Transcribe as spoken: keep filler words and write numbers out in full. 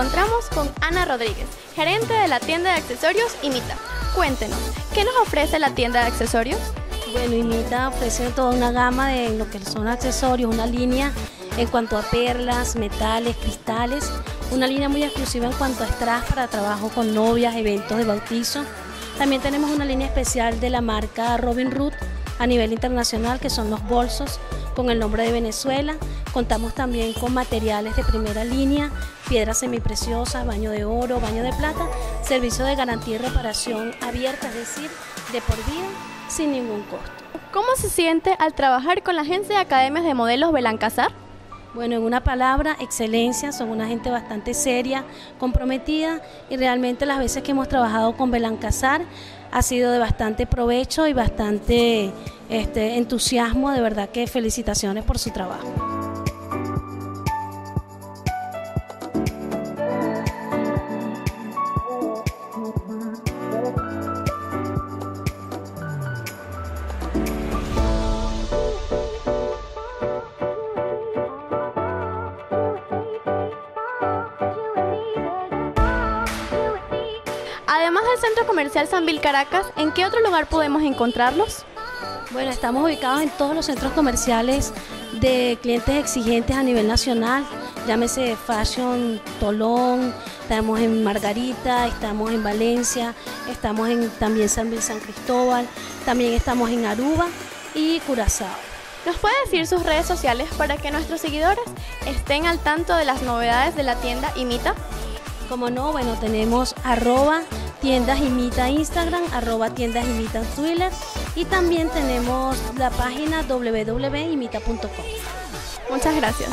encontramos con Ana Rodríguez, gerente de la tienda de accesorios Imita. Cuéntenos, ¿qué nos ofrece la tienda de accesorios? Bueno, Imita ofrece toda una gama de lo que son accesorios, una línea en cuanto a perlas, metales, cristales, una línea muy exclusiva en cuanto a strass para trabajo con novias, eventos de bautizo. También tenemos una línea especial de la marca Robin Root a nivel internacional, que son los bolsos con el nombre de Venezuela. Contamos también con materiales de primera línea, piedras semipreciosas, baño de oro, baño de plata, servicio de garantía y reparación abierta, es decir, de por vida, sin ningún costo. ¿Cómo se siente al trabajar con la agencia de Academias de Modelos Belankazar? Bueno, en una palabra, excelencia. Son una gente bastante seria, comprometida, y realmente las veces que hemos trabajado con Belankazar ha sido de bastante provecho y bastante este, entusiasmo. De verdad que felicitaciones por su trabajo. Además del Centro Comercial Sambil Caracas, ¿en qué otro lugar podemos encontrarlos? Bueno, estamos ubicados en todos los centros comerciales de clientes exigentes a nivel nacional, llámese Fashion Tolón, estamos en Margarita, estamos en Valencia, estamos en también Sambil San Cristóbal, también estamos en Aruba y Curazao. ¿Nos puede decir sus redes sociales para que nuestros seguidores estén al tanto de las novedades de la tienda Imita? Como no, bueno, tenemos arroba tiendas Imita Instagram, arroba tiendas Imita Twitter, y también tenemos la página doble u doble u doble u punto imita punto com. Muchas gracias.